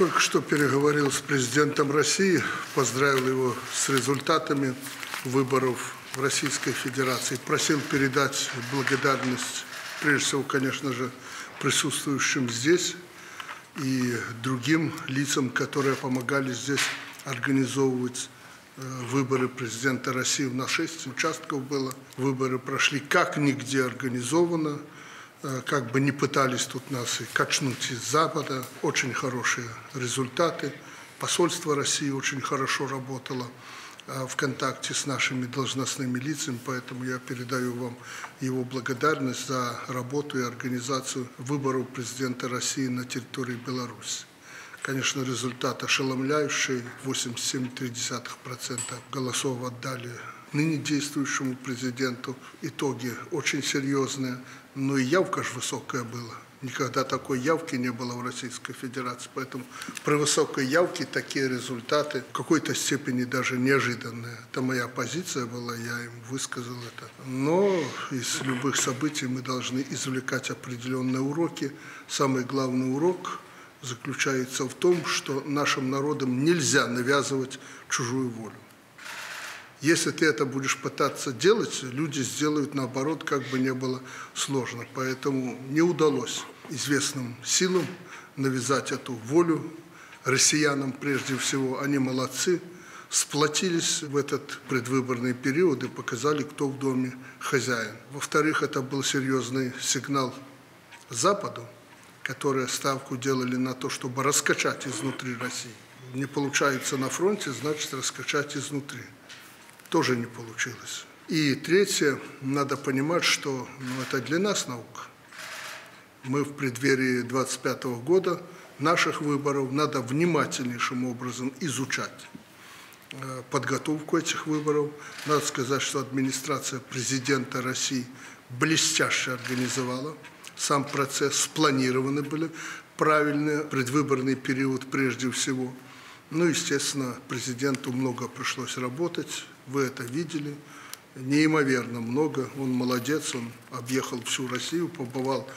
Только что переговорил с президентом России, поздравил его с результатами выборов в Российской Федерации. Просил передать благодарность, прежде всего, конечно же, присутствующим здесь и другим лицам, которые помогали здесь организовывать выборы президента России. У нас 6 участков было. Выборы прошли как нигде организованно. Как бы не пытались тут нас и качнуть из Запада. Очень хорошие результаты. Посольство России очень хорошо работало в контакте с нашими должностными лицами, поэтому я передаю вам его благодарность за работу и организацию выборов президента России на территории Беларуси. Конечно, результат ошеломляющий. 87,3% голосов отдали ныне действующему президенту. Итоги очень серьезные. Но и явка же высокая была. Никогда такой явки не было в Российской Федерации. Поэтому при высокой явке такие результаты в какой-то степени даже неожиданные. Это моя позиция была, я им высказал это. Но из любых событий мы должны извлекать определенные уроки. Самый главный урок заключается в том, что нашим народам нельзя навязывать чужую волю. Если ты это будешь пытаться делать, люди сделают наоборот, как бы не было сложно. Поэтому не удалось известным силам навязать эту волю россиянам прежде всего. Они молодцы, сплотились в этот предвыборный период и показали, кто в доме хозяин. Во-вторых, это был серьезный сигнал Западу, которые ставку делали на то, чтобы раскачать изнутри России. Не получается на фронте, значит раскачать изнутри. Тоже не получилось. И третье, надо понимать, что это для нас наука. Мы в преддверии 2025 года наших выборов надо внимательнейшим образом изучать подготовку этих выборов. Надо сказать, что администрация президента России блестяще организовала сам процесс, спланированы были правильный предвыборный период прежде всего. Ну, естественно, президенту много пришлось работать, вы это видели, неимоверно много. Он молодец, он объехал всю Россию, побывал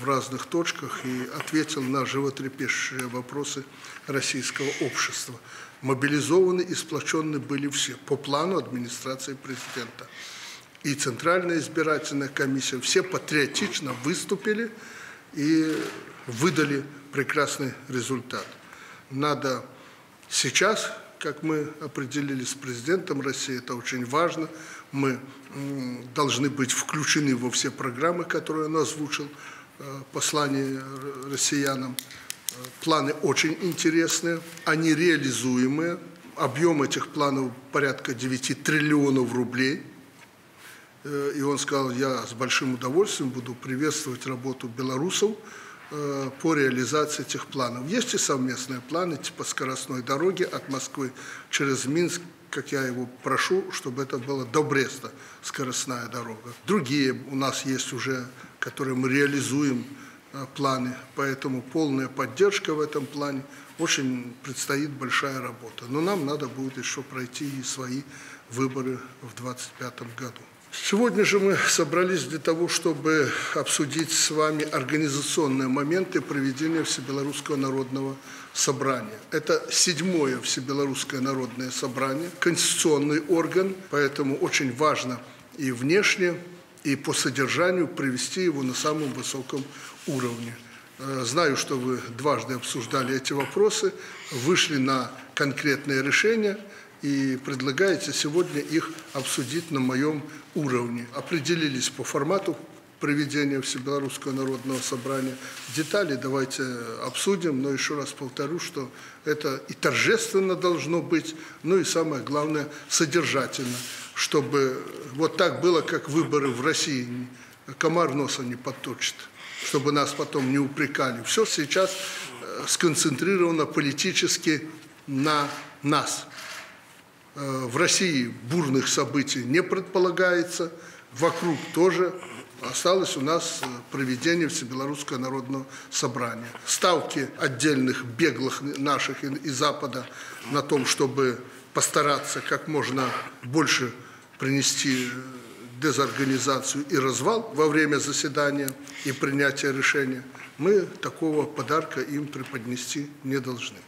в разных точках и ответил на животрепещущие вопросы российского общества. Мобилизованы и сплочены были все по плану администрации президента. И Центральная избирательная комиссия, все патриотично выступили и выдали прекрасный результат. Надо сейчас, как мы определили с президентом России, это очень важно, мы должны быть включены во все программы, которые он озвучил, послание россиянам. Планы очень интересные, они реализуемые. Объем этих планов порядка 9 триллионов рублей. И он сказал, я с большим удовольствием буду приветствовать работу белорусов по реализации этих планов. Есть и совместные планы, типа скоростной дороги от Москвы через Минск, как я его прошу, чтобы это было до Бреста скоростная дорога. Другие у нас есть уже, которые мы реализуем планы, поэтому полная поддержка в этом плане. Очень предстоит большая работа. Но нам надо будет еще пройти и свои выборы в 2025 году. Сегодня же мы собрались для того, чтобы обсудить с вами организационные моменты проведения Всебелорусского народного собрания. Это 7-е Всебелорусское народное собрание, конституционный орган, поэтому очень важно и внешне, и по содержанию привести его на самом высоком уровне. Знаю, что вы дважды обсуждали эти вопросы, вышли на конкретные решения и предлагаете сегодня их обсудить на моем уровне. Определились по формату проведения Всебелорусского народного собрания. Детали давайте обсудим, но еще раз повторю, что это и торжественно должно быть, но и самое главное содержательно, чтобы вот так было, как выборы в России, комар носа не подточит, чтобы нас потом не упрекали. Все сейчас сконцентрировано политически на нас. В России бурных событий не предполагается, вокруг тоже. Осталось у нас проведение Всебелорусского народного собрания. Ставки отдельных беглых наших и Запада на том, чтобы постараться как можно больше принести дезорганизацию и развал во время заседания и принятия решения, мы такого подарка им преподнести не должны.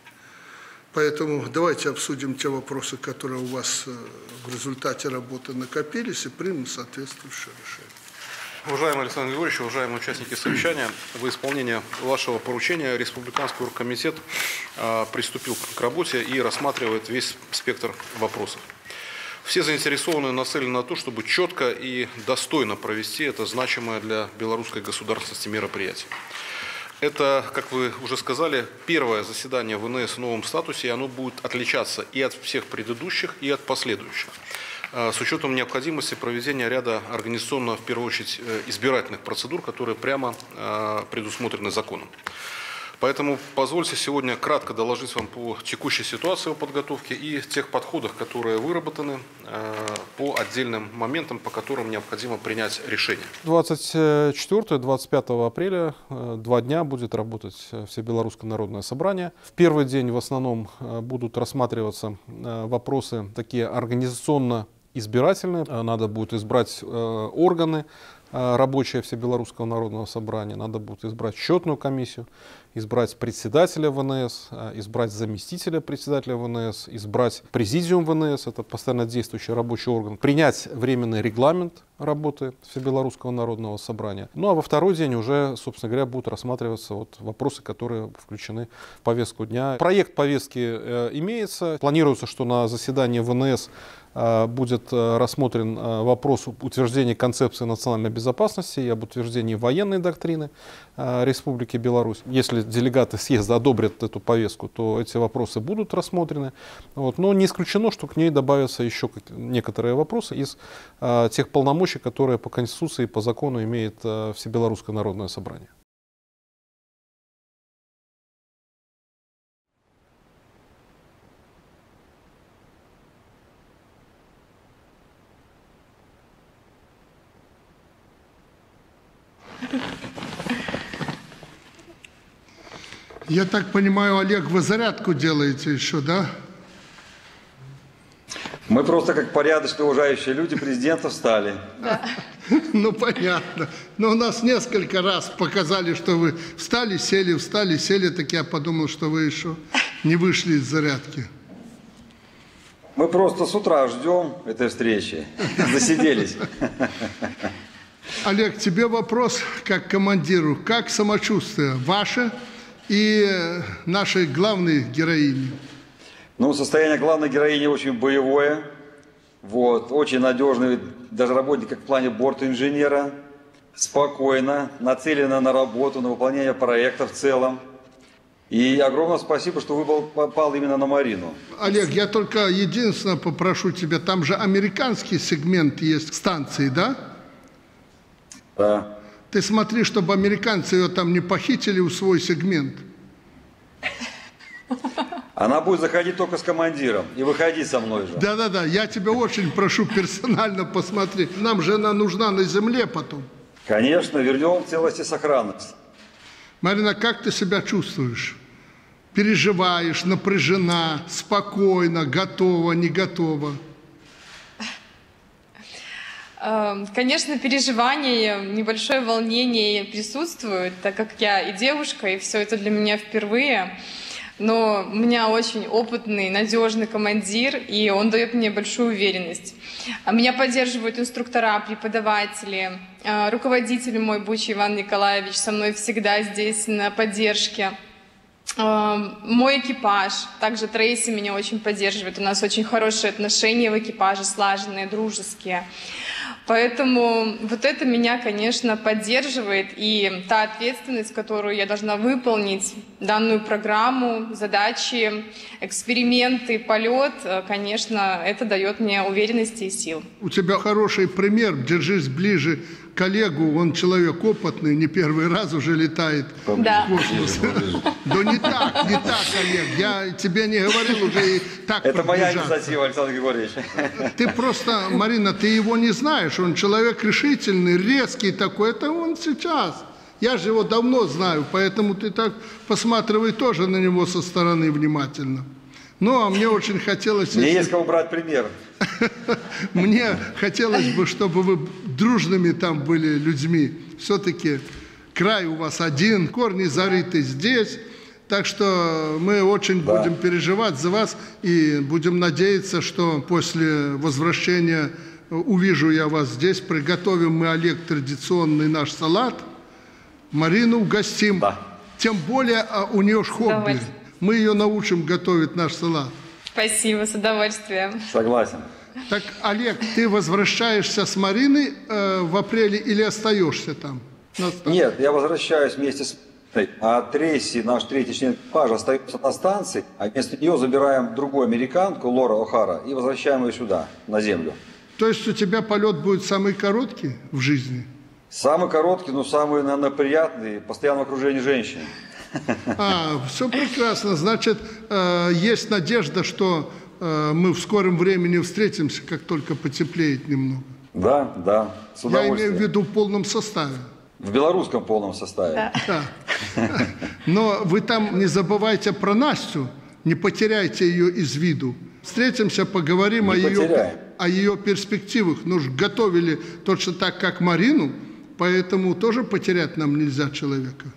Поэтому давайте обсудим те вопросы, которые у вас в результате работы накопились, и примем соответствующее решение. Уважаемый Александр Григорьевич, уважаемые участники совещания, во исполнение вашего поручения Республиканский оргкомитет приступил к работе и рассматривает весь спектр вопросов. Все заинтересованные нацелены на то, чтобы четко и достойно провести это значимое для белорусской государственности мероприятие. Это, как вы уже сказали, первое заседание ВНС в новом статусе, и оно будет отличаться и от всех предыдущих, и от последующих, с учетом необходимости проведения ряда организационно, в первую очередь, избирательных процедур, которые прямо предусмотрены законом. Поэтому позвольте сегодня кратко доложить вам по текущей ситуации о подготовке и тех подходах, которые выработаны по отдельным моментам, по которым необходимо принять решение. 24-25 апреля 2 дня будет работать Всебелорусское народное собрание. В первый день в основном будут рассматриваться вопросы такие организационно-избирательные. Надо будет избрать органы рабочие Всебелорусского народного собрания, надо будет избрать счетную комиссию, избрать председателя ВНС, избрать заместителя председателя ВНС, избрать президиум ВНС, это постоянно действующий рабочий орган, принять временный регламент работы Всебелорусского народного собрания. Ну а во второй день уже, собственно говоря, будут рассматриваться вот вопросы, которые включены в повестку дня. Проект повестки имеется. Планируется, что на заседании ВНС будет рассмотрен вопрос утверждения концепции национальной безопасности и об утверждении военной доктрины Республики Беларусь. Если делегаты съезда одобрят эту повестку, то эти вопросы будут рассмотрены. Вот. Но не исключено, что к ней добавятся еще некоторые вопросы из тех полномочий, которые по Конституции и по закону имеет Всебелорусское народное собрание. Я так понимаю, Олег, вы зарядку делаете еще, да? Мы просто как порядочные, уважающие люди президента встали. Да. Ну, понятно. Но у нас несколько раз показали, что вы встали, сели, так я подумал, что вы еще не вышли из зарядки. Мы просто с утра ждем этой встречи. Засиделись. Олег, тебе вопрос как командиру. Как самочувствие ваше и нашей главной героини? Ну, состояние главной героини очень боевое, вот, очень надежный, даже работник как в плане борт-инженера, спокойно, нацелена на работу, на выполнение проекта в целом. И огромное спасибо, что вы попал именно на Марину. Олег, я только единственное попрошу тебя, там же американский сегмент есть станции, да? Да. Ты смотри, чтобы американцы ее там не похитили в свой сегмент. Она будет заходить только с командиром и выходить со мной же. Да-да-да, я тебя очень прошу персонально посмотри. Нам же она нужна на земле потом. Конечно, вернем в целости и сохранность. Марина, как ты себя чувствуешь? Переживаешь, напряжена, спокойно, готова, не готова? Конечно, переживания, небольшое волнение присутствует, так как я и девушка, и все это для меня впервые. Но у меня очень опытный, надежный командир, и он дает мне большую уверенность. Меня поддерживают инструктора, преподаватели, руководитель мой Бучи Иван Николаевич со мной всегда здесь на поддержке. Мой экипаж, также Трейси меня очень поддерживает, у нас очень хорошие отношения в экипаже, слаженные, дружеские. Поэтому вот это меня, конечно, поддерживает, и та ответственность, которую я должна выполнить, данную программу, задачи, эксперименты, полет, конечно, это дает мне уверенности и сил. У тебя хороший пример, держись ближе к коллегу, он человек опытный, не первый раз уже летает в космос. Да не так, Олег, я тебе не говорил уже и так. Это моя инициатива, Александр Григорьевич. Ты просто, Марина, ты его не знаешь. Он человек решительный, резкий такой, это он сейчас. Я же его давно знаю, поэтому ты так посматривай тоже на него со стороны внимательно. Ну, а мне очень хотелось... Мне есть кого брать пример. Мне хотелось бы, чтобы вы дружными там были людьми. Все-таки край у вас один, корни зарыты здесь. Так что мы очень будем переживать за вас и будем надеяться, что после возвращения увижу я вас здесь. Приготовим мы, Олег, традиционный наш салат. Марину угостим. Да. Тем более у нее ж хобби. Мы ее научим готовить наш салат. Спасибо, с удовольствием. Согласен. Так, Олег, ты возвращаешься с Мариной в апреле или остаешься там? Нет, я возвращаюсь вместе с Мариной. А Трейси, наш третий член экипажа, остается на станции, а вместо нее забираем другую американку, Лора О'Хара, и возвращаем ее сюда, на землю. То есть у тебя полет будет самый короткий в жизни? Самый короткий, но самый, наверное, приятный, постоянно в окружении женщин. Все прекрасно. Значит, есть надежда, что мы в скором времени встретимся, как только потеплеет немного. Да, да, с удовольствием. Я имею в виду в полном составе. В белорусском полном составе. Да. Да. Но вы там не забывайте про Настю, не потеряйте ее из виду. Встретимся, поговорим о ее перспективах. Ну ж готовили точно так, как Марину, поэтому тоже потерять нам нельзя человека.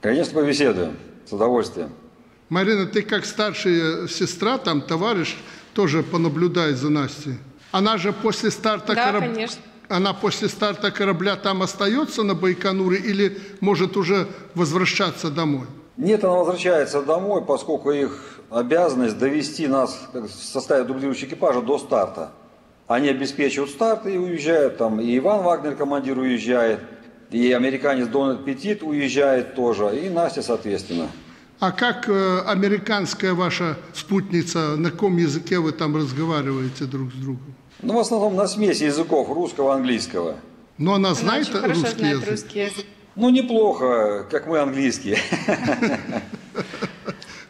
Конечно, побеседуем. С удовольствием. Марина, ты как старшая сестра, там товарищ, тоже понаблюдай за Настей. Она же после старта, да, она после старта корабля там остается на Байконуре или может уже возвращаться домой? Нет, она возвращается домой, поскольку их обязанность довести нас в составе дублирующего экипажа до старта. Они обеспечивают старт и уезжают. Там и Иван Вагнер, командир, уезжает. И американец Дональд Петит уезжает тоже, и Настя, соответственно. А как американская ваша спутница, на каком языке вы там разговариваете друг с другом? Ну, в основном на смеси языков, русского, английского. Но она знает русский язык? Ну, неплохо, как мы английские.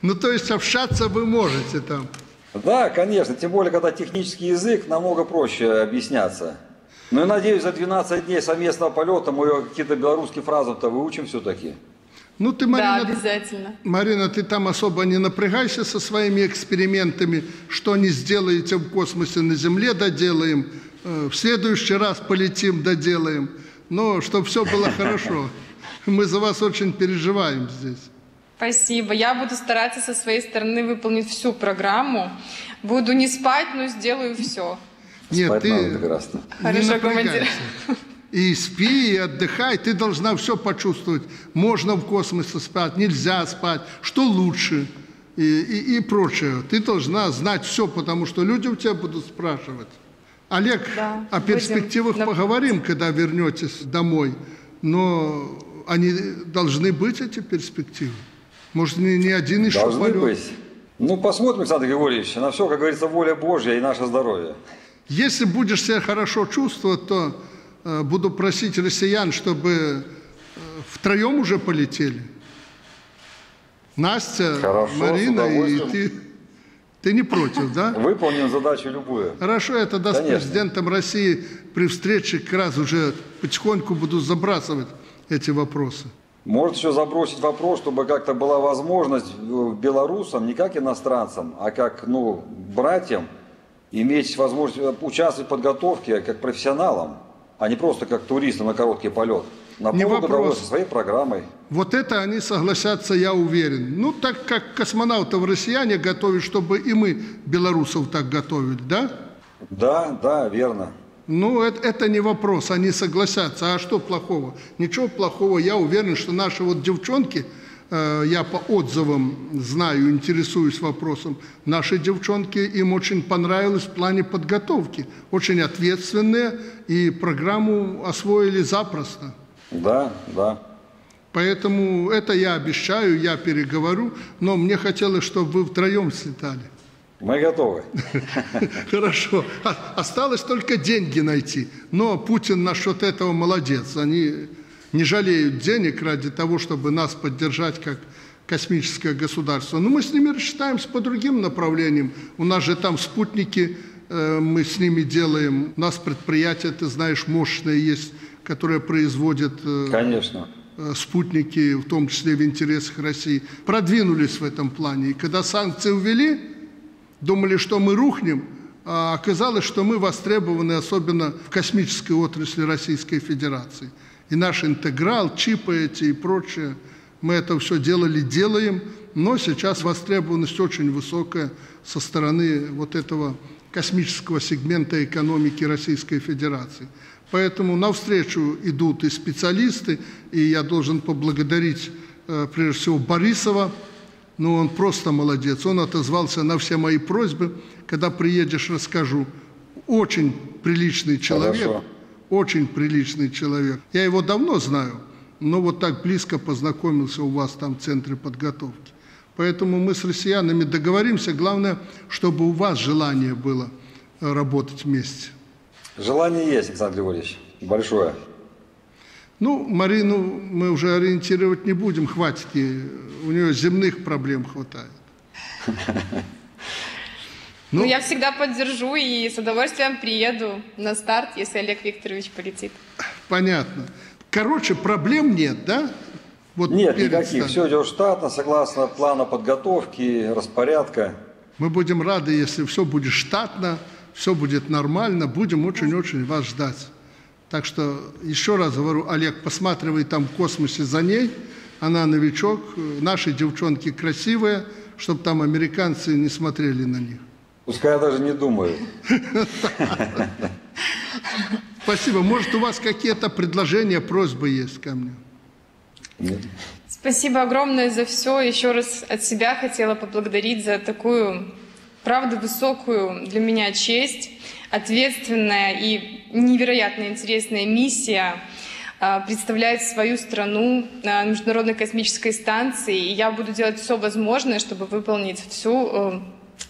Ну, то есть общаться вы можете там? Да, конечно, тем более, когда технический язык, намного проще объясняться. Ну, я надеюсь, за 12 дней совместного полета мы какие-то белорусские фразы-то выучим все-таки. Ну, ты, Марина, да, обязательно. Марина, ты там особо не напрягайся со своими экспериментами. Что не сделаете в космосе, на Земле доделаем. В следующий раз полетим, доделаем. Но чтобы все было хорошо. Мы за вас очень переживаем здесь. Спасибо. Я буду стараться со своей стороны выполнить всю программу. Буду не спать, но сделаю все. Нет, ты не напрягайся. И спи, и отдыхай, ты должна все почувствовать. Можно в космосе спать, нельзя спать, что лучше и прочее. Ты должна знать все, потому что люди у тебя будут спрашивать. Олег, да, о перспективах поговорим, когда вернетесь домой. Но они должны быть, эти перспективы. Может, не один еще полет. Ну, посмотрим, Александр Григорьевич, на все, как говорится, воля Божья и наше здоровье. Если будешь себя хорошо чувствовать, то буду просить россиян, чтобы втроем уже полетели. Настя, хорошо, Марина и ты. Ты не против, да? Выполним задачу любую. Хорошо, это даст президентам России при встрече как раз уже потихоньку буду забрасывать эти вопросы. Может еще забросить вопрос, чтобы как-то была возможность белорусам, не как иностранцам, а как, ну, братьям, иметь возможность участвовать в подготовке как профессионалам, а не просто как туристам на короткий полет. На полном удовольствии со своей программой. Вот это они согласятся, я уверен. Ну, так как космонавтов россияне готовят, чтобы и мы белорусов так готовили, да? Да, да, верно. Ну, это не вопрос, они согласятся. А что плохого? Ничего плохого. Я уверен, что наши вот девчонки, я по отзывам знаю, интересуюсь вопросом. Наши девчонки, им очень понравилось в плане подготовки. Очень ответственные и программу освоили запросто. Да, да. Поэтому это я обещаю, я переговорю. Но мне хотелось, чтобы вы втроем слетали. Мы готовы. Хорошо. Осталось только деньги найти. Но Путин насчет этого молодец. Они не жалеют денег ради того, чтобы нас поддержать как космическое государство. Но мы с ними рассчитаемся по другим направлениям. У нас же там спутники, мы с ними делаем. У нас предприятия, ты знаешь, мощные есть, которые производят спутники, в том числе в интересах России. Продвинулись в этом плане. И когда санкции увели, думали, что мы рухнем, оказалось, что мы востребованы особенно в космической отрасли Российской Федерации. И наш интеграл, чипы эти и прочее, мы это все делали, делаем, но сейчас востребованность очень высокая со стороны вот этого космического сегмента экономики Российской Федерации. Поэтому навстречу идут и специалисты, и я должен поблагодарить, прежде всего, Борисова. Ну, он просто молодец. Он отозвался на все мои просьбы. Когда приедешь, расскажу. Очень приличный человек. Хорошо. Очень приличный человек. Я его давно знаю, но вот так близко познакомился у вас там в центре подготовки. Поэтому мы с россиянами договоримся. Главное, чтобы у вас желание было работать вместе. Желание есть, Александр Григорьевич. Большое. Ну, Марину мы уже ориентировать не будем, хватит ей. У нее земных проблем хватает. Ну, я всегда поддержу и с удовольствием приеду на старт, если Олег Викторович полетит. Понятно. Короче, проблем нет, да? Вот нет, никаких. Все идет штатно, согласно плану подготовки, распорядка. Мы будем рады, если все будет штатно, все будет нормально. Будем очень-очень вас ждать. Так что еще раз говорю, Олег, посматривай там в космосе за ней. Она новичок, наши девчонки красивые, чтобы там американцы не смотрели на них. Пускай я даже не думаю. Спасибо. Может, у вас какие-то предложения, просьбы есть ко мне? Нет. Спасибо огромное за все. Еще раз от себя хотела поблагодарить за такую, правда, высокую для меня честь. Ответственная и невероятно интересная миссия представлять свою страну на Международной космической станции. И я буду делать все возможное, чтобы выполнить всю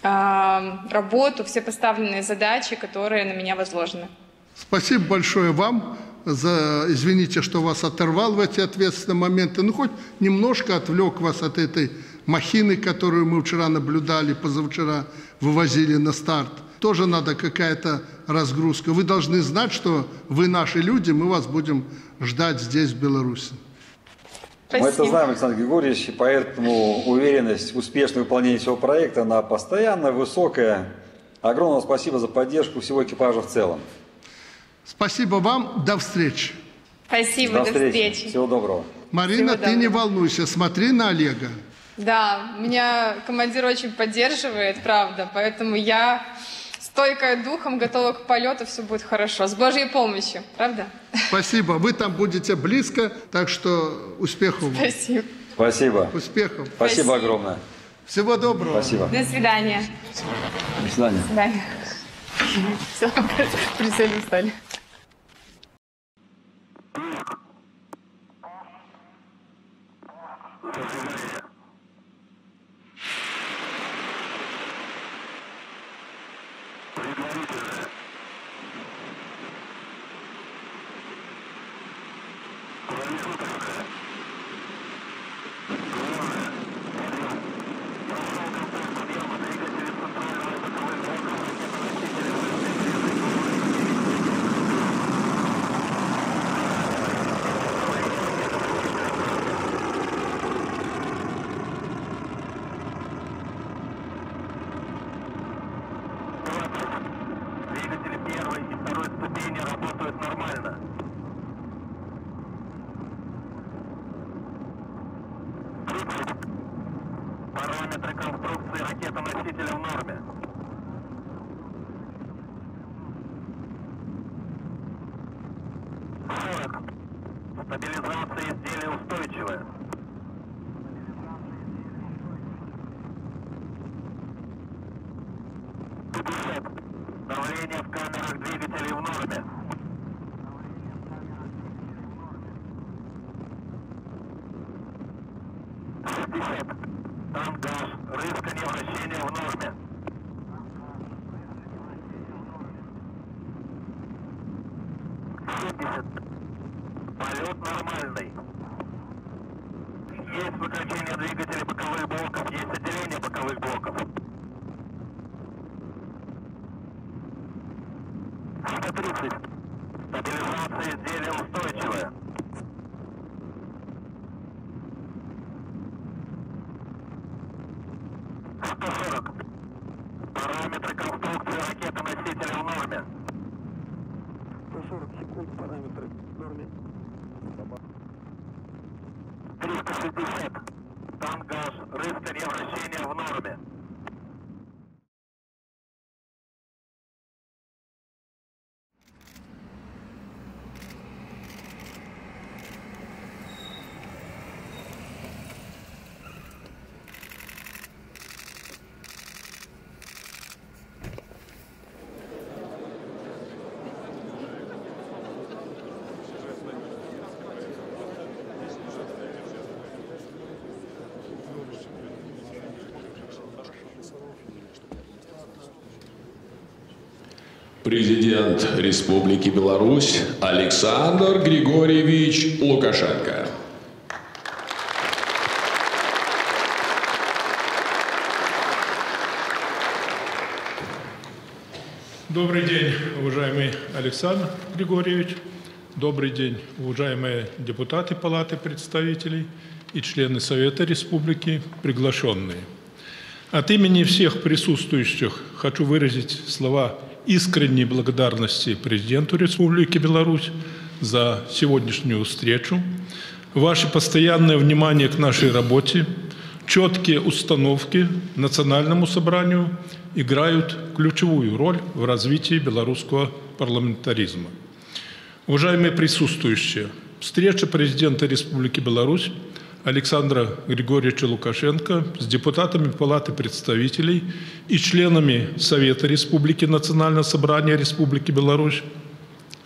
работу, все поставленные задачи, которые на меня возложены. Спасибо большое вам. Извините, что вас оторвал в эти ответственные моменты. Ну, хоть немножко отвлек вас от этой махины, которую мы вчера наблюдали, позавчера вывозили на старт. Тоже надо какая-то разгрузка. Вы должны знать, что вы наши люди, мы вас будем ждать здесь, в Беларуси. Спасибо. Мы это знаем, Александр Григорьевич, и поэтому уверенность в успешном выполнении всего проекта, она постоянно высокая. Огромное спасибо за поддержку всего экипажа в целом. Спасибо вам. До встречи. Спасибо, до встречи. Всего доброго. Марина, ты не волнуйся, смотри на Олега. Да, меня командир очень поддерживает, правда, поэтому я... Стойкая духом, готова к полету, все будет хорошо. С Божьей помощью, правда? Спасибо. Вы там будете близко, так что успехов. Спасибо. Спасибо. Успехов. Спасибо огромное. Всего доброго. Спасибо. До свидания. До свидания. До свидания. Все, прицельно стали. Параметры конструкции ракеты на Двигатели в норме. 140 секунд, параметры в норме. 360. Тангаж, рыскание, вращение в норме. Президент Республики Беларусь Александр Григорьевич Лукашенко. Добрый день, уважаемый Александр Григорьевич. Добрый день, уважаемые депутаты Палаты представителей и члены Совета Республики, приглашенные. От имени всех присутствующих хочу выразить слова искренней благодарности президенту Республики Беларусь за сегодняшнюю встречу, ваше постоянное внимание к нашей работе, четкие установки Национальному собранию играют ключевую роль в развитии белорусского парламентаризма. Уважаемые присутствующие, встреча президента Республики Беларусь Александра Григорьевича Лукашенко с депутатами Палаты представителей и членами Совета Республики Национального собрания Республики Беларусь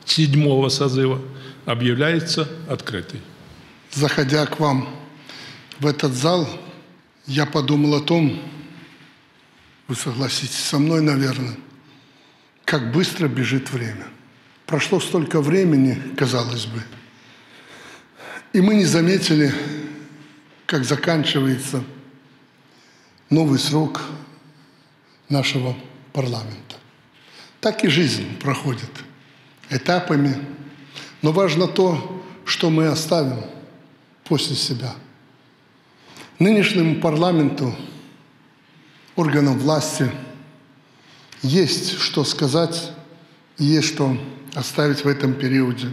7-го созыва объявляется открытой. Заходя к вам в этот зал, я подумал о том, вы согласитесь со мной, наверное, как быстро бежит время. Прошло столько времени, казалось бы, и мы не заметили, как заканчивается новый срок нашего парламента. Так и жизнь проходит этапами, но важно то, что мы оставим после себя. Нынешнему парламенту, органам власти, есть что сказать и есть что оставить в этом периоде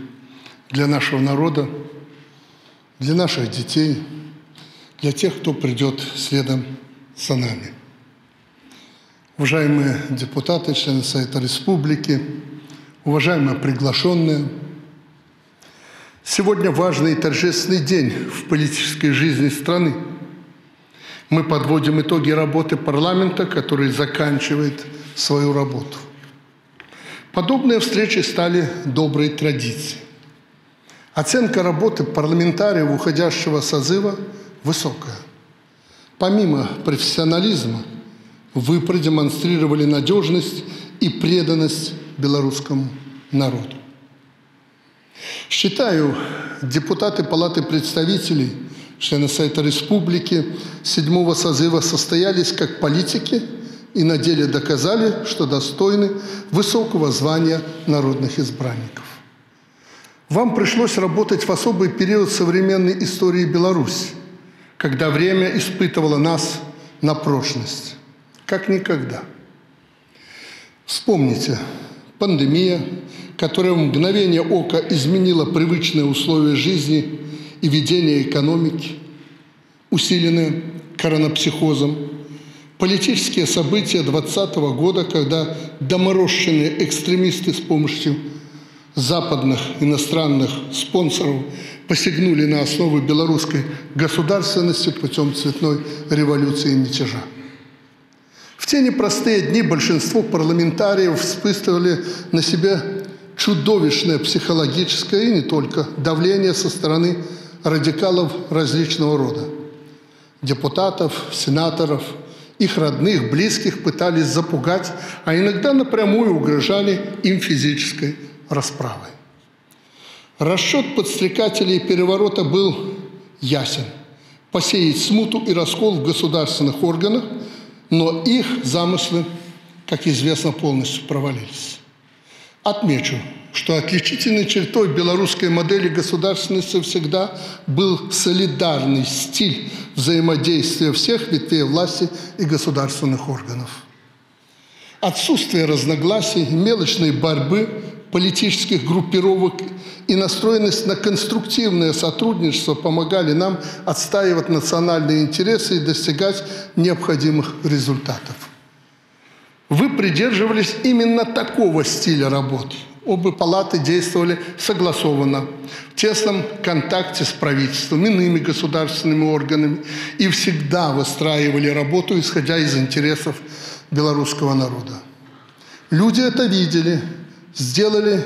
для нашего народа, для наших детей, для тех, кто придет следом за нами. Уважаемые депутаты, члены Совета Республики, уважаемые приглашенные, сегодня важный и торжественный день в политической жизни страны. Мы подводим итоги работы парламента, который заканчивает свою работу. Подобные встречи стали доброй традицией. Оценка работы парламентариев уходящего созыва высокая. Помимо профессионализма, вы продемонстрировали надежность и преданность белорусскому народу. Считаю, депутаты Палаты представителей, члены Совета Республики 7-го созыва состоялись как политики и на деле доказали, что достойны высокого звания народных избранников. Вам пришлось работать в особый период современной истории Беларуси, когда время испытывало нас на прочность, как никогда. Вспомните, пандемия, которая в мгновение ока изменила привычные условия жизни и ведение экономики, усиленные коронапсихозом, политические события 2020 года, когда доморощенные экстремисты с помощью западных иностранных спонсоров посягнули на основы белорусской государственности путем цветной революции и мятежа. В те непростые дни большинство парламентариев испытывали на себе чудовищное психологическое и не только давление со стороны радикалов различного рода. Депутатов, сенаторов, их родных, близких пытались запугать, а иногда напрямую угрожали им физической расправы. Расчет подстрекателей переворота был ясен – посеять смуту и раскол в государственных органах, но их замыслы, как известно, полностью провалились. Отмечу, что отличительной чертой белорусской модели государственности всегда был солидарный стиль взаимодействия всех ветвей власти и государственных органов. Отсутствие разногласий, мелочной борьбы политических группировок и настроенность на конструктивное сотрудничество помогали нам отстаивать национальные интересы и достигать необходимых результатов. Вы придерживались именно такого стиля работы. Обе палаты действовали согласованно, в тесном контакте с правительством, иными государственными органами и всегда выстраивали работу, исходя из интересов белорусского народа. Люди это видели, сделали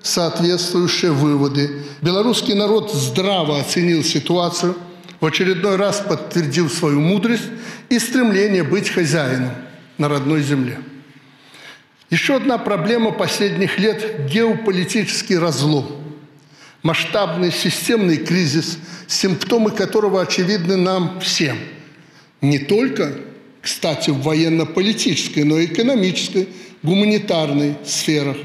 соответствующие выводы. Белорусский народ здраво оценил ситуацию, в очередной раз подтвердил свою мудрость и стремление быть хозяином на родной земле. Еще одна проблема последних лет – геополитический разлом. Масштабный системный кризис, симптомы которого очевидны нам всем. Не только, кстати, в военно-политической, но и экономической, гуманитарной сферах.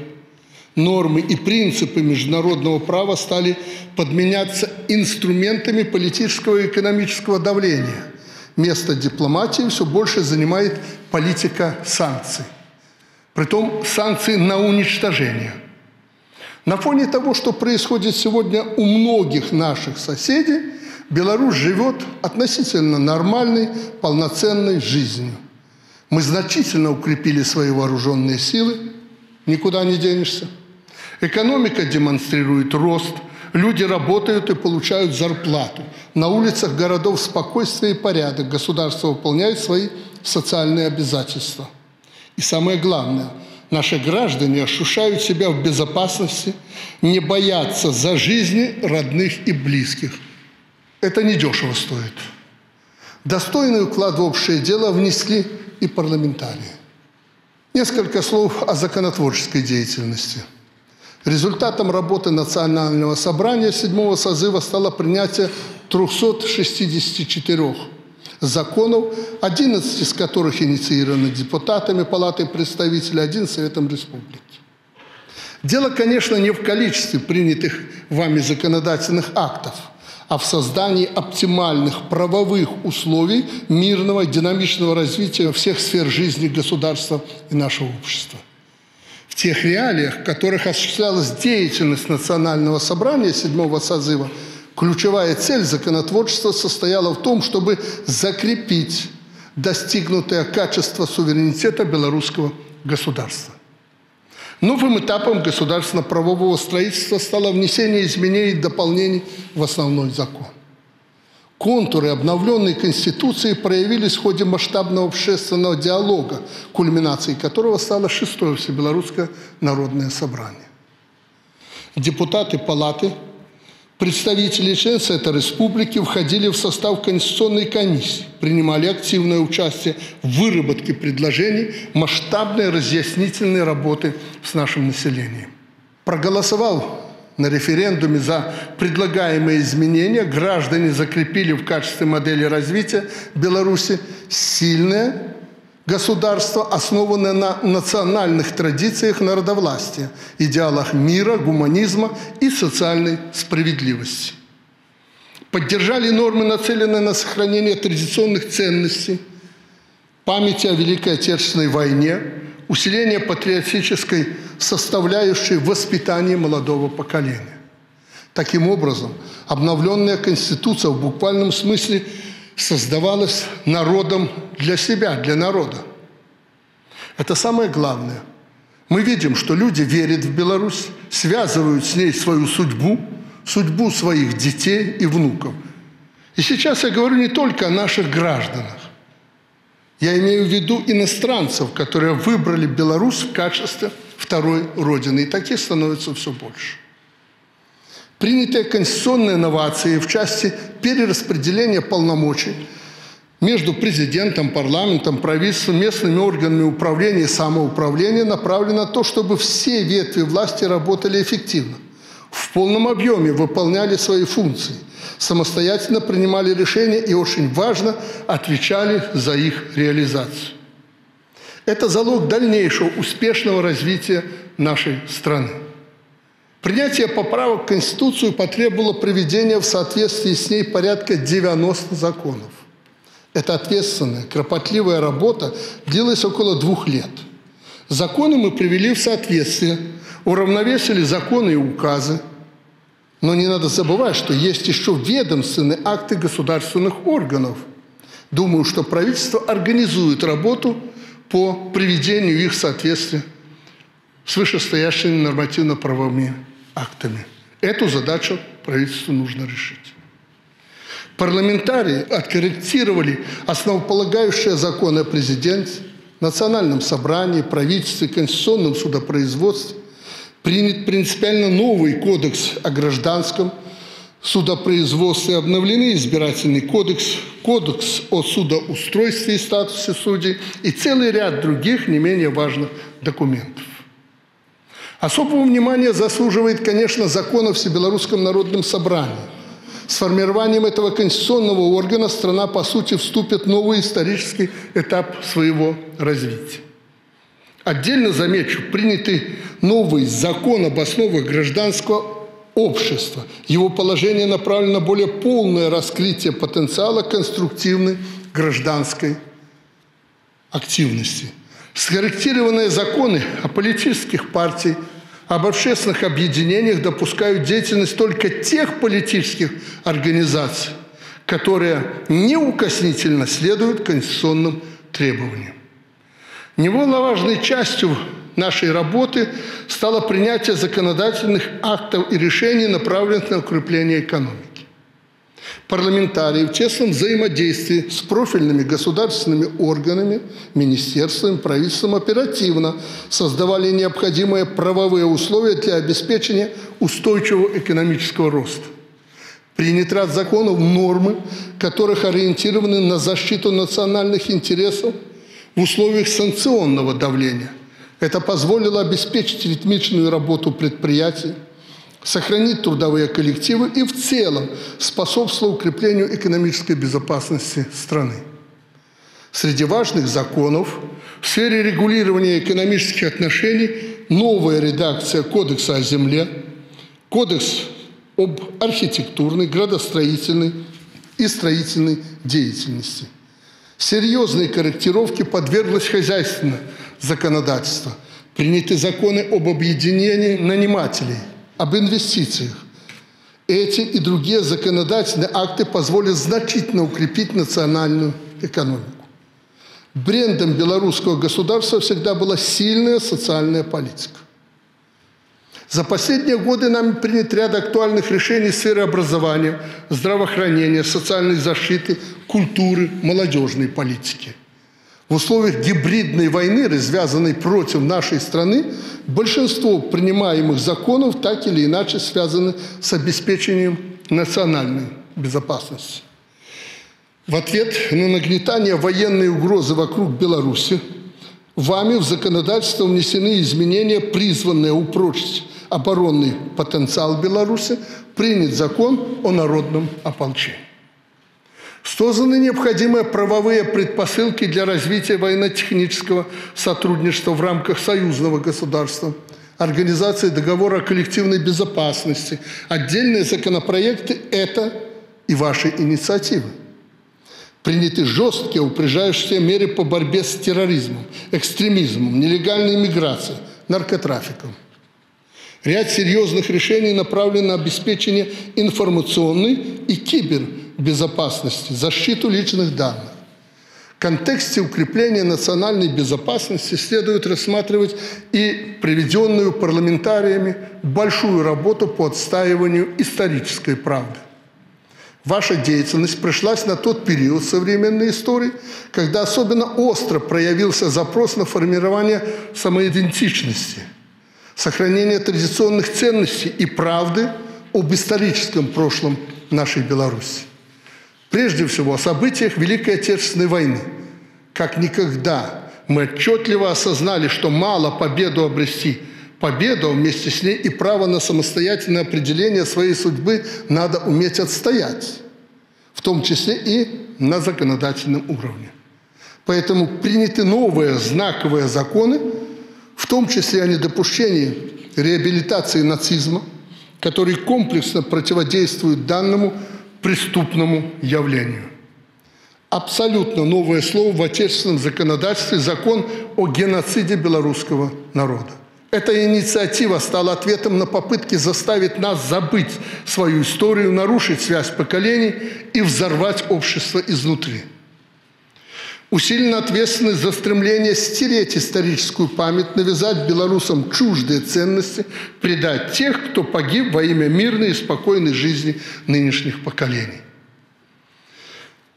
Нормы и принципы международного права стали подменяться инструментами политического и экономического давления. Место дипломатии все больше занимает политика санкций. Притом санкции на уничтожение. На фоне того, что происходит сегодня у многих наших соседей, Беларусь живет относительно нормальной, полноценной жизнью. Мы значительно укрепили свои вооруженные силы, никуда не денешься. Экономика демонстрирует рост, люди работают и получают зарплату. На улицах городов спокойствие и порядок, государство выполняет свои социальные обязательства. И самое главное, наши граждане ощущают себя в безопасности, не боятся за жизни родных и близких. Это недешево стоит. Достойный уклад в общее дело внесли и парламентарии. Несколько слов о законотворческой деятельности. Результатом работы Национального собрания 7-го созыва стало принятие 364 законов, 11 из которых инициированы депутатами Палаты представителей, 1 Советом Республики. Дело, конечно, не в количестве принятых вами законодательных актов, а в создании оптимальных правовых условий мирного и динамичного развития всех сфер жизни государства и нашего общества. В тех реалиях, в которых осуществлялась деятельность Национального собрания 7-го созыва, ключевая цель законотворчества состояла в том, чтобы закрепить достигнутое качество суверенитета белорусского государства. Новым этапом государственно-правового строительства стало внесение изменений и дополнений в основной закон. Контуры обновленной Конституции проявились в ходе масштабного общественного диалога, кульминацией которого стало 6-е Всебелорусское народное собрание. Депутаты Палаты представители членов Совета Республики входили в состав Конституционной комиссии, принимали активное участие в выработке предложений масштабной разъяснительной работы с нашим населением. Проголосовал на референдуме за предлагаемые изменения, граждане закрепили в качестве модели развития Беларуси сильное государство, основанное на национальных традициях народовластия, идеалах мира, гуманизма и социальной справедливости. Поддержали нормы, нацеленные на сохранение традиционных ценностей, памяти о Великой Отечественной войне, усиление патриотической составляющей воспитания молодого поколения. Таким образом, обновленная Конституция в буквальном смысле создавалась народом для себя, для народа. Это самое главное. Мы видим, что люди верят в Беларусь, связывают с ней свою судьбу, судьбу своих детей и внуков. И сейчас я говорю не только о наших гражданах. Я имею в виду иностранцев, которые выбрали Беларусь в качестве второй родины. И таких становится все больше. Принятые конституционные новации в части перераспределения полномочий между президентом, парламентом, правительством, местными органами управления и самоуправления направлено на то, чтобы все ветви власти работали эффективно, в полном объеме выполняли свои функции, самостоятельно принимали решения и, очень важно, отвечали за их реализацию. Это залог дальнейшего успешного развития нашей страны. Принятие поправок в Конституцию потребовало приведения в соответствии с ней порядка 90 законов. Эта ответственная, кропотливая работа длилась около 2 лет. Законы мы привели в соответствие, уравновесили законы и указы. Но не надо забывать, что есть еще ведомственные акты государственных органов. Думаю, что правительство организует работу по приведению их в соответствие с вышестоящими нормативно-правовыми актами. Эту задачу правительству нужно решить. Парламентарии откорректировали основополагающие законы о президенте, Национальном собрании, правительстве, конституционном судопроизводстве. Принят принципиально новый кодекс о гражданском судопроизводстве, обновлены избирательный кодекс, кодекс о судоустройстве и статусе судей и целый ряд других не менее важных документов. Особого внимания заслуживает, конечно, закон о Всебелорусском народном собрании. С формированием этого конституционного органа страна, по сути, вступит в новый исторический этап своего развития. Отдельно замечу, принятый новый закон об основах гражданского общества. Его положение направлено на более полное раскрытие потенциала конструктивной гражданской активности. Скорректированные законы о политических партиях, об общественных объединениях допускают деятельность только тех политических организаций, которые неукоснительно следуют конституционным требованиям. Немаловажной частью нашей работы стало принятие законодательных актов и решений, направленных на укрепление экономики. Парламентарии в тесном взаимодействии с профильными государственными органами, министерствами, правительством оперативно создавали необходимые правовые условия для обеспечения устойчивого экономического роста. Принят ряд законов, нормы которых ориентированы на защиту национальных интересов в условиях санкционного давления. Это позволило обеспечить ритмичную работу предприятий, сохранить трудовые коллективы и в целом способствовало укреплению экономической безопасности страны. Среди важных законов в сфере регулирования экономических отношений новая редакция Кодекса о земле, Кодекс об архитектурной, градостроительной и строительной деятельности. Серьезные корректировки подверглось хозяйственное законодательство. Приняты законы об объединении нанимателей, об инвестициях. Эти и другие законодательные акты позволят значительно укрепить национальную экономику. Брендом белорусского государства всегда была сильная социальная политика. За последние годы нами принят ряд актуальных решений в сфере образования, здравоохранения, социальной защиты, культуры, молодежной политики. В условиях гибридной войны, развязанной против нашей страны, большинство принимаемых законов так или иначе связаны с обеспечением национальной безопасности. В ответ на нагнетание военной угрозы вокруг Беларуси, вами в законодательство внесены изменения, призванные упрочить оборонный потенциал Беларуси, принят закон о народном ополчении. Созданы необходимые правовые предпосылки для развития военно-технического сотрудничества в рамках союзного государства, организации договора о коллективной безопасности. Отдельные законопроекты – это и ваши инициативы. Приняты жесткие, упреждающие меры по борьбе с терроризмом, экстремизмом, нелегальной иммиграцией, наркотрафиком. Ряд серьезных решений направлен на обеспечение информационной и кибербезопасности, защиту личных данных. В контексте укрепления национальной безопасности следует рассматривать и приведенную парламентариями большую работу по отстаиванию исторической правды. Ваша деятельность пришлась на тот период современной истории, когда особенно остро проявился запрос на формирование самоидентичности, сохранение традиционных ценностей и правды об историческом прошлом нашей Беларуси. Прежде всего, о событиях Великой Отечественной войны. Как никогда мы отчетливо осознали, что мало победу обрести. Победу, вместе с ней и право на самостоятельное определение своей судьбы надо уметь отстоять, в том числе и на законодательном уровне. Поэтому приняты новые знаковые законы, в том числе о недопущении реабилитации нацизма, который комплексно противодействует данному преступному явлению. абсолютно новое слово в отечественном законодательстве – закон о геноциде белорусского народа. Эта инициатива стала ответом на попытки заставить нас забыть свою историю, нарушить связь поколений и взорвать общество изнутри. Усилена ответственность за стремление стереть историческую память, навязать белорусам чуждые ценности, предать тех, кто погиб во имя мирной и спокойной жизни нынешних поколений.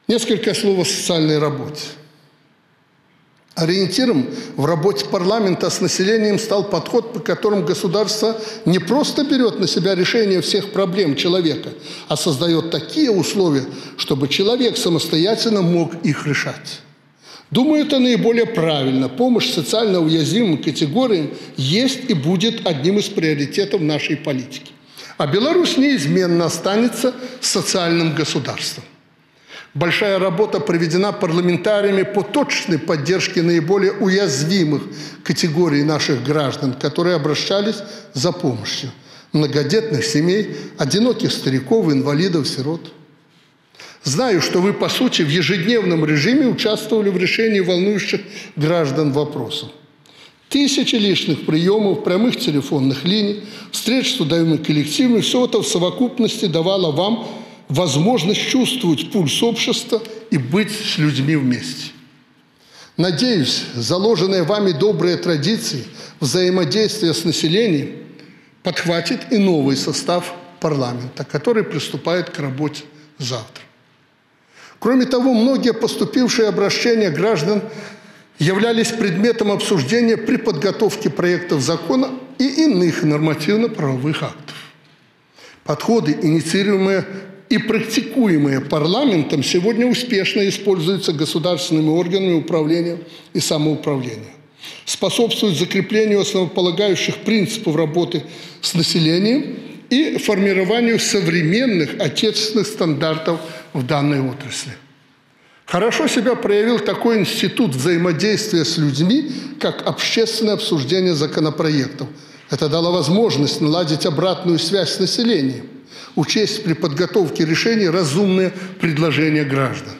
Несколько слов о социальной работе. Ориентиром в работе парламента с населением стал подход, по которому государство не просто берет на себя решение всех проблем человека, а создает такие условия, чтобы человек самостоятельно мог их решать. Думаю, это наиболее правильно. Помощь социально уязвимым категориям есть и будет одним из приоритетов нашей политики. А Беларусь неизменно останется социальным государством. Большая работа проведена парламентариями по точной поддержке наиболее уязвимых категорий наших граждан, которые обращались за помощью многодетных семей, одиноких стариков, инвалидов, сирот. Знаю, что вы, по сути, в ежедневном режиме участвовали в решении волнующих граждан вопросов. Тысячи личных приемов, прямых телефонных линий, встреч с трудовыми коллективами – все это в совокупности давало вам возможность чувствовать пульс общества и быть с людьми вместе. Надеюсь, заложенные вами добрые традиции взаимодействия с населением подхватит и новый состав парламента, который приступает к работе завтра. Кроме того, многие поступившие обращения граждан являлись предметом обсуждения при подготовке проектов закона и иных нормативно-правовых актов. Подходы, инициируемые и практикуемые парламентом, сегодня успешно используются государственными органами управления и самоуправления, способствуют закреплению основополагающих принципов работы с населением и формированию современных отечественных стандартов в данной отрасли. Хорошо себя проявил такой институт взаимодействия с людьми, как общественное обсуждение законопроектов. Это дало возможность наладить обратную связь с населением, учесть при подготовке решений разумные предложения граждан.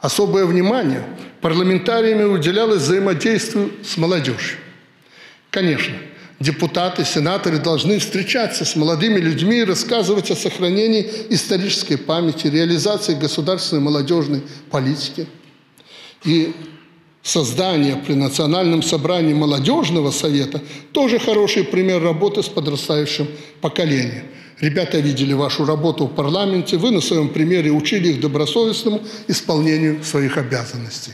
Особое внимание парламентариями уделялось взаимодействию с молодежью. Конечно, депутаты, сенаторы должны встречаться с молодыми людьми и рассказывать о сохранении исторической памяти, реализации государственной молодежной политики. И создание при Национальном собрании молодежного совета тоже хороший пример работы с подрастающим поколением. Ребята видели вашу работу в парламенте, вы на своем примере учили их добросовестному исполнению своих обязанностей.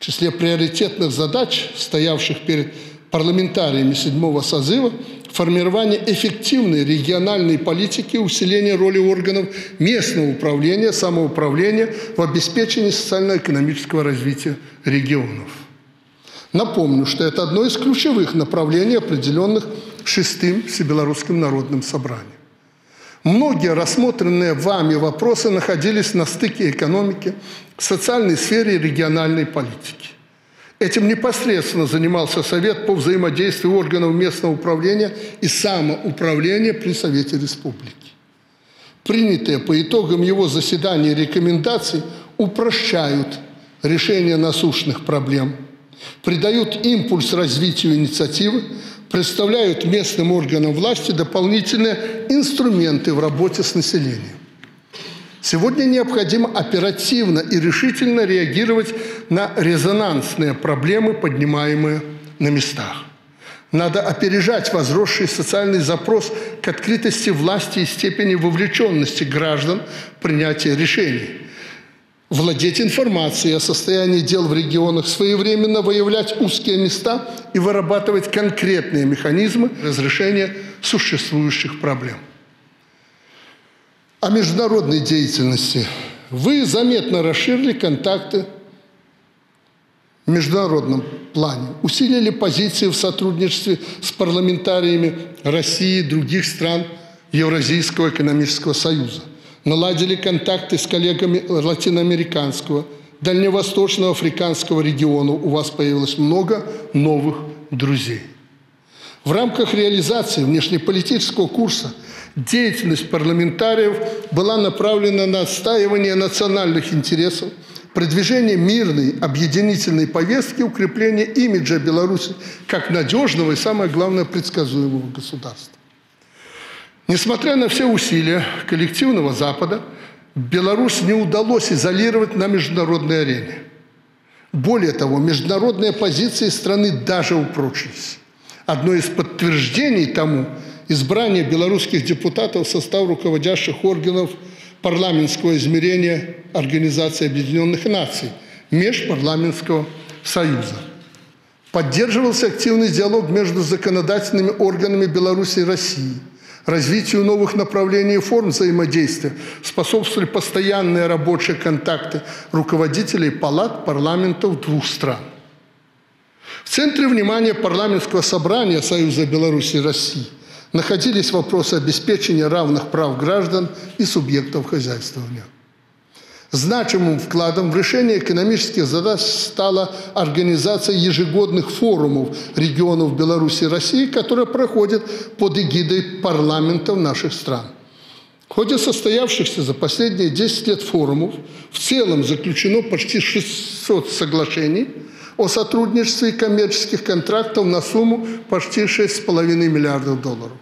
В числе приоритетных задач, стоявших перед парламентариями 7-го созыва, формирование эффективной региональной политики, усиление роли органов местного управления, самоуправления в обеспечении социально-экономического развития регионов. Напомню, что это одно из ключевых направлений, определенных 6-м Всебелорусским народным собранием. Многие рассмотренные вами вопросы находились на стыке экономики, социальной сферы и региональной политики. Этим непосредственно занимался Совет по взаимодействию органов местного управления и самоуправления при Совете Республики. Принятые по итогам его заседания рекомендации упрощают решение насущных проблем, придают импульс развитию инициативы, представляют местным органам власти дополнительные инструменты в работе с населением. Сегодня необходимо оперативно и решительно реагировать на резонансные проблемы, поднимаемые на местах. Надо опережать возросший социальный запрос к открытости власти и степени вовлеченности граждан в принятие решений. Владеть информацией о состоянии дел в регионах, своевременно выявлять узкие места и вырабатывать конкретные механизмы разрешения существующих проблем. О международной деятельности. Вы заметно расширили контакты в международном плане, усилили позиции в сотрудничестве с парламентариями России и других стран Евразийского экономического союза. Наладили контакты с коллегами латиноамериканского, дальневосточного, африканского региона. У вас появилось много новых друзей. В рамках реализации внешнеполитического курса деятельность парламентариев была направлена на отстаивание национальных интересов, продвижение мирной, объединительной повестки, укрепление имиджа Беларуси как надежного и, самое главное, предсказуемого государства. Несмотря на все усилия коллективного Запада, Беларусь не удалось изолировать на международной арене. Более того, международные позиции страны даже упрочились. Одно из подтверждений тому – избрание белорусских депутатов в состав руководящих органов парламентского измерения Организации Объединенных Наций, Межпарламентского союза. Поддерживался активный диалог между законодательными органами Беларуси и России. Развитию новых направлений и форм взаимодействия способствовали постоянные рабочие контакты руководителей палат парламентов двух стран. В центре внимания парламентского собрания Союза Беларуси и России находились вопросы обеспечения равных прав граждан и субъектов хозяйствования. Значимым вкладом в решение экономических задач стала организация ежегодных форумов регионов Беларуси и России, которые проходят под эгидой парламентов наших стран. В ходе состоявшихся за последние 10 лет форумов в целом заключено почти 600 соглашений о сотрудничестве и коммерческих контрактов на сумму почти 6,5 миллиардов долларов.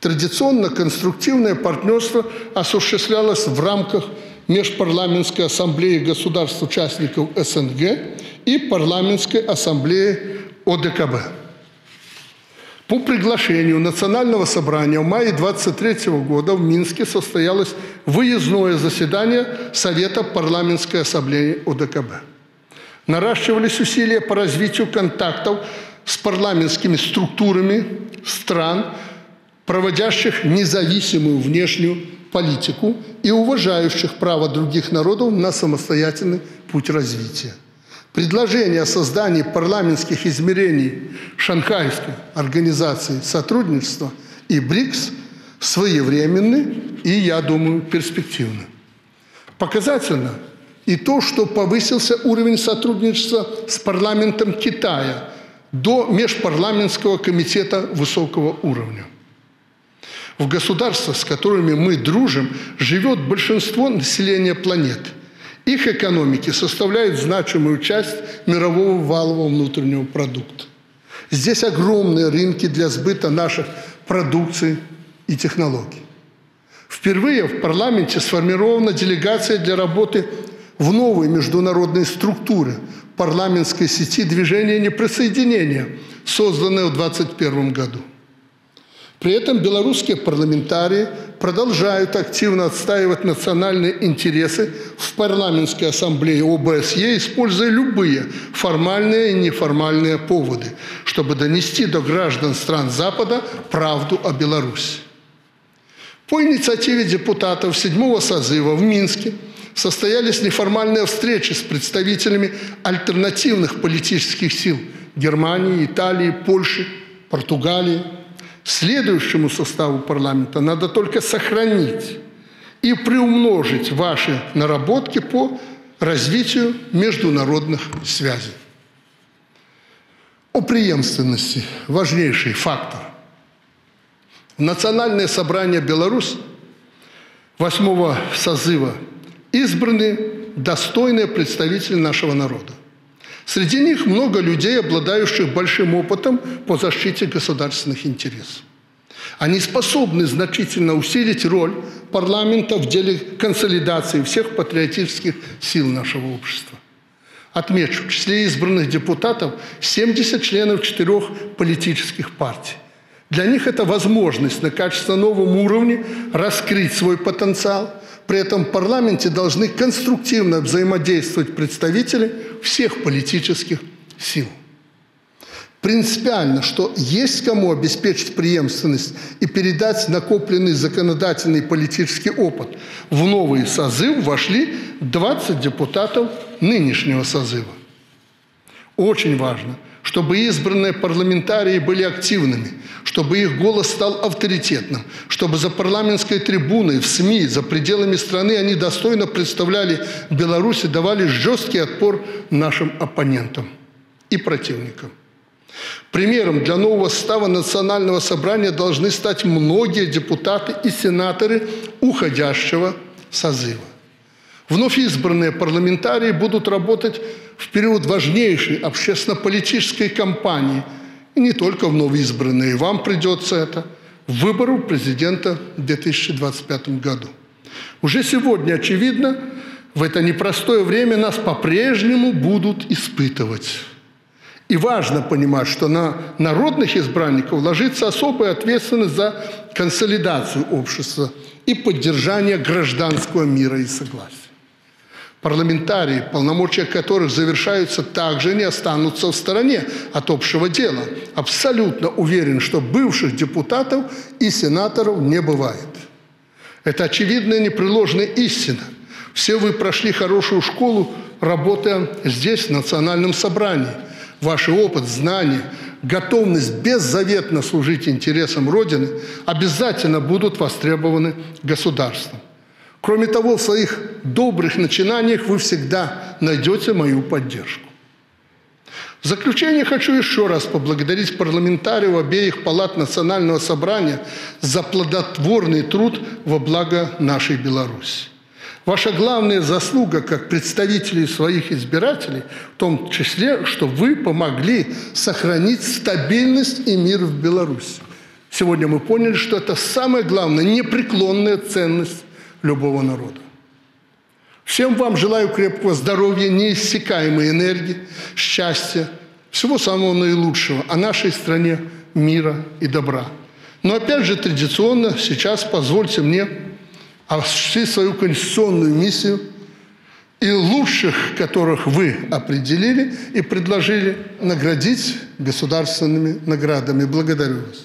Традиционно конструктивное партнерство осуществлялось в рамках Межпарламентской ассамблеи государств-участников СНГ и Парламентской ассамблеи ОДКБ. По приглашению Национального собрания в мае 2023 года в Минске состоялось выездное заседание Совета Парламентской ассамблеи ОДКБ. Наращивались усилия по развитию контактов с парламентскими структурами стран, проводящих независимую внешнюю политику и уважающих право других народов на самостоятельный путь развития. Предложение о создании парламентских измерений Шанхайской организации сотрудничества и БРИКС своевременны и, я думаю, перспективны. Показательно и то, что повысился уровень сотрудничества с парламентом Китая до межпарламентского комитета высокого уровня. В государствах, с которыми мы дружим, живет большинство населения планеты. Их экономики составляют значимую часть мирового валового внутреннего продукта. Здесь огромные рынки для сбыта наших продукций и технологий. Впервые в парламенте сформирована делегация для работы в новой международной структуре парламентской сети движения неприсоединения, созданной в 2021 году. При этом белорусские парламентарии продолжают активно отстаивать национальные интересы в парламентской ассамблее ОБСЕ, используя любые формальные и неформальные поводы, чтобы донести до граждан стран Запада правду о Беларуси. По инициативе депутатов 7-го созыва в Минске состоялись неформальные встречи с представителями альтернативных политических сил Германии, Италии, Польши, Португалии. Следующему составу парламента надо только сохранить и приумножить ваши наработки по развитию международных связей. О преемственности – важнейший фактор. Национальное собрание Беларуси 8-го созыва избраны достойные представители нашего народа. Среди них много людей, обладающих большим опытом по защите государственных интересов. Они способны значительно усилить роль парламента в деле консолидации всех патриотических сил нашего общества. Отмечу, в числе избранных депутатов 70 членов 4 политических партий. Для них это возможность на качественно новом уровне раскрыть свой потенциал. При этом в парламенте должны конструктивно взаимодействовать представители всех политических сил. Принципиально, что есть кому обеспечить преемственность и передать накопленный законодательный политический опыт. В новый созыв вошли 20 депутатов нынешнего созыва. Очень важно, чтобы избранные парламентарии были активными, чтобы их голос стал авторитетным, чтобы за парламентской трибуной, в СМИ, за пределами страны они достойно представляли Беларусь и давали жесткий отпор нашим оппонентам и противникам. Примером для нового состава национального собрания должны стать многие депутаты и сенаторы уходящего созыва. Вновь избранные парламентарии будут работать в период важнейшей общественно-политической кампании. И не только вновь избранные, вам придется это, в выбору президента в 2025 году. Уже сегодня очевидно, в это непростое время нас по-прежнему будут испытывать. И важно понимать, что на народных избранников ложится особая ответственность за консолидацию общества и поддержание гражданского мира и согласия. Парламентарии, полномочия которых завершаются, также не останутся в стороне от общего дела. Абсолютно уверен, что бывших депутатов и сенаторов не бывает. Это очевидная непреложная истина. Все вы прошли хорошую школу, работая здесь, в Национальном собрании. Ваш опыт, знания, готовность беззаветно служить интересам Родины обязательно будут востребованы государством. Кроме того, в своих добрых начинаниях вы всегда найдете мою поддержку. В заключение хочу еще раз поблагодарить парламентариев обеих палат Национального собрания за плодотворный труд во благо нашей Беларуси. Ваша главная заслуга как представителей своих избирателей, в том числе, что вы помогли сохранить стабильность и мир в Беларуси. Сегодня мы поняли, что это самая главная, непреклонная ценность любого народа. Всем вам желаю крепкого здоровья, неиссякаемой энергии, счастья, всего самого наилучшего, а нашей стране мира и добра. Но опять же традиционно сейчас позвольте мне осуществить свою конституционную миссию и лучших, которых вы определили и предложили, наградить государственными наградами. Благодарю вас.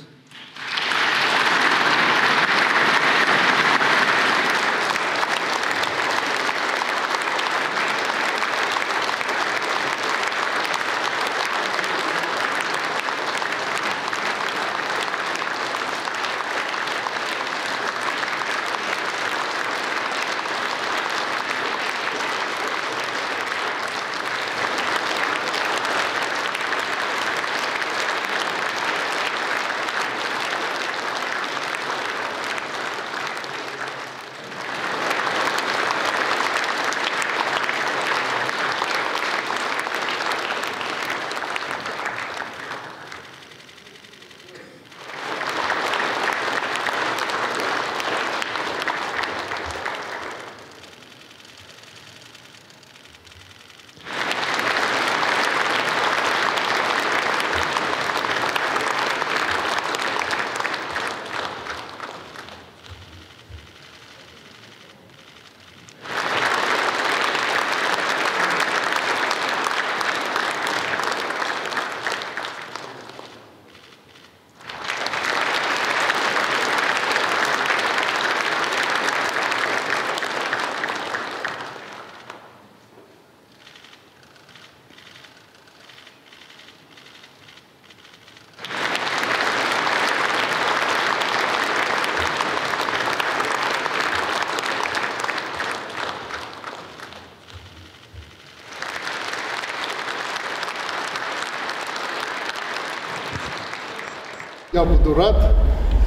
Я буду рад,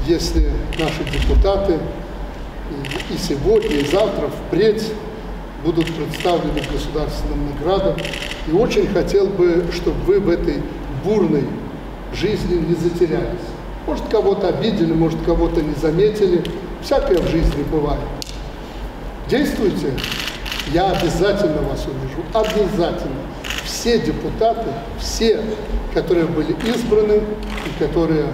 если наши депутаты и сегодня, и завтра, впредь будут представлены государственным наградам. И очень хотел бы, чтобы вы в этой бурной жизни не затерялись. Может, кого-то обидели, может, кого-то не заметили. Всякое в жизни бывает. Действуйте, я обязательно вас увижу. Обязательно. Все депутаты, все, которые были избраны и которые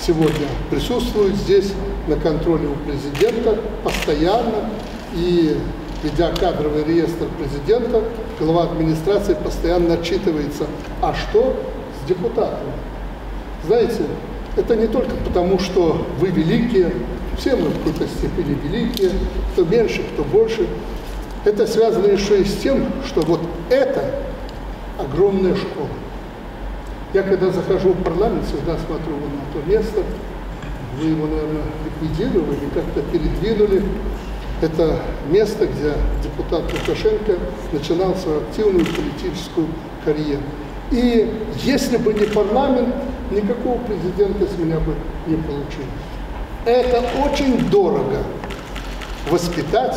сегодня присутствуют здесь на контроле у президента постоянно, и ведя кадровый реестр президента, глава администрации постоянно отчитывается, а что с депутатами? Знаете, это не только потому, что вы великие, все мы в какой-то степени великие, кто меньше, кто больше. Это связано еще и с тем, что вот это огромная школа. Я когда захожу в парламент, всегда смотрю вон на то место. Вы его, наверное, ликвидировали, как-то передвинули. Это место, где депутат Лукашенко начинал свою активную политическую карьеру. И если бы не парламент, никакого президента с меня бы не получилось. Это очень дорого воспитать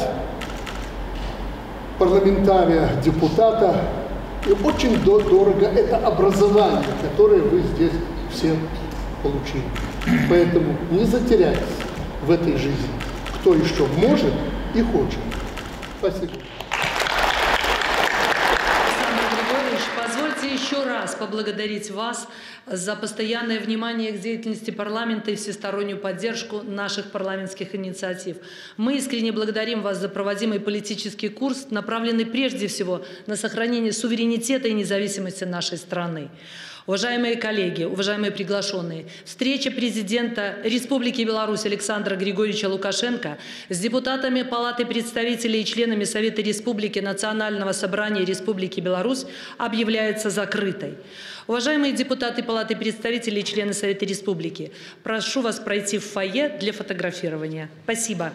парламентария, депутата. И очень дорого это образование, которое вы здесь все получили. Поэтому не затеряйтесь в этой жизни, кто еще может и хочет. Спасибо. Еще раз поблагодарить вас за постоянное внимание к деятельности парламента и всестороннюю поддержку наших парламентских инициатив. Мы искренне благодарим вас за проводимый политический курс, направленный прежде всего на сохранение суверенитета и независимости нашей страны. Уважаемые коллеги, уважаемые приглашенные, встреча президента Республики Беларусь Александра Григорьевича Лукашенко с депутатами Палаты представителей и членами Совета Республики Национального собрания Республики Беларусь объявляется закрытой. Уважаемые депутаты Палаты представителей и члены Совета Республики, прошу вас пройти в фойе для фотографирования. Спасибо.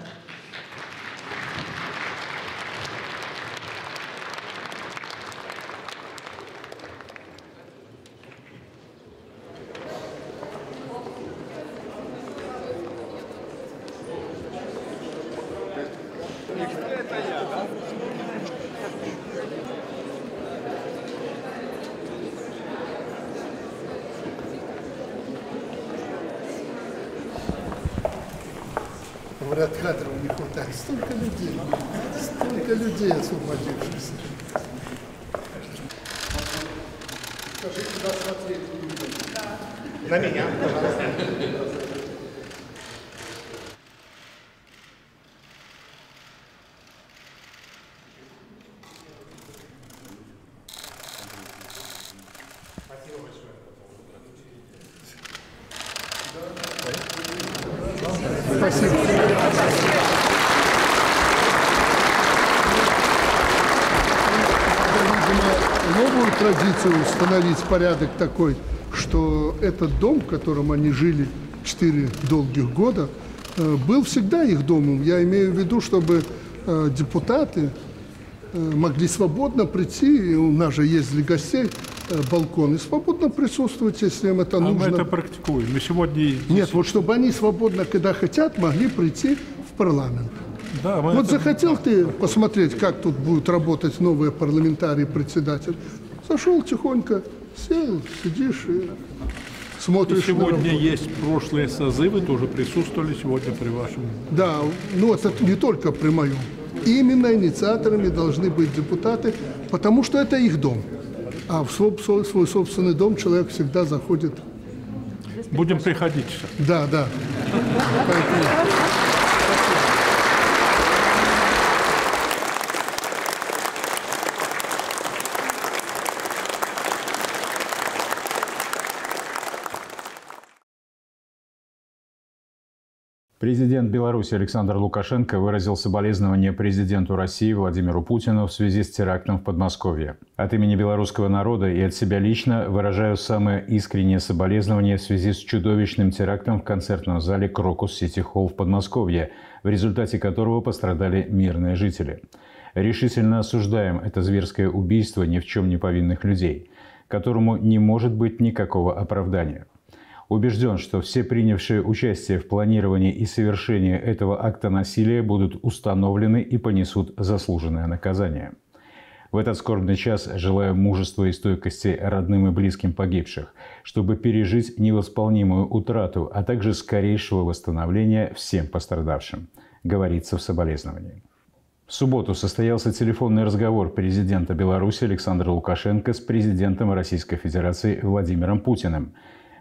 Людей освободившихся. Скажите, куда смотреть? На меня, пожалуйста. Спасибо большое. Спасибо. Новую традицию установить порядок такой, что этот дом, в котором они жили 4 долгих года, был всегда их домом. Я имею в виду, чтобы депутаты могли свободно прийти, у нас же ездили гостей, балкон, и свободно присутствовать, если им это нужно. Мы это практикуем. Мы сегодня... Нет, вот чтобы они свободно, когда хотят, могли прийти в парламент. Да, вот это... захотел ты посмотреть, как тут будут работать новые парламентарии, председатель. Зашел тихонько, сел, сидишь и смотришь. И сегодня есть прошлые созывы, тоже присутствовали сегодня при вашем. Да, но это не только при моем. Именно инициаторами должны быть депутаты, потому что это их дом. А в свой собственный дом человек всегда заходит. Будем приходить. Да, да. Президент Беларуси Александр Лукашенко выразил соболезнования президенту России Владимиру Путину в связи с терактом в Подмосковье. От имени белорусского народа и от себя лично выражаю самые искренние соболезнования в связи с чудовищным терактом в концертном зале «Крокус Сити Холл» в Подмосковье, в результате которого пострадали мирные жители. Решительно осуждаем это зверское убийство ни в чем не повинных людей, которому не может быть никакого оправдания. Убежден, что все принявшие участие в планировании и совершении этого акта насилия будут установлены и понесут заслуженное наказание. В этот скорбный час желаю мужества и стойкости родным и близким погибших, чтобы пережить невосполнимую утрату, а также скорейшего восстановления всем пострадавшим, говорится в соболезновании. В субботу состоялся телефонный разговор президента Беларуси Александра Лукашенко с президентом Российской Федерации Владимиром Путиным.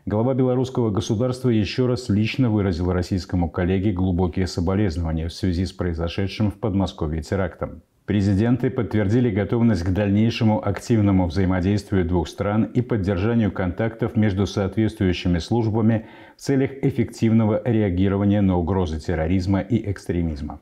Глава белорусского государства еще раз лично выразил российскому коллеге глубокие соболезнования в связи с произошедшим в Подмосковье терактом. Президенты подтвердили готовность к дальнейшему активному взаимодействию двух стран и поддержанию контактов между соответствующими службами в целях эффективного реагирования на угрозы терроризма и экстремизма.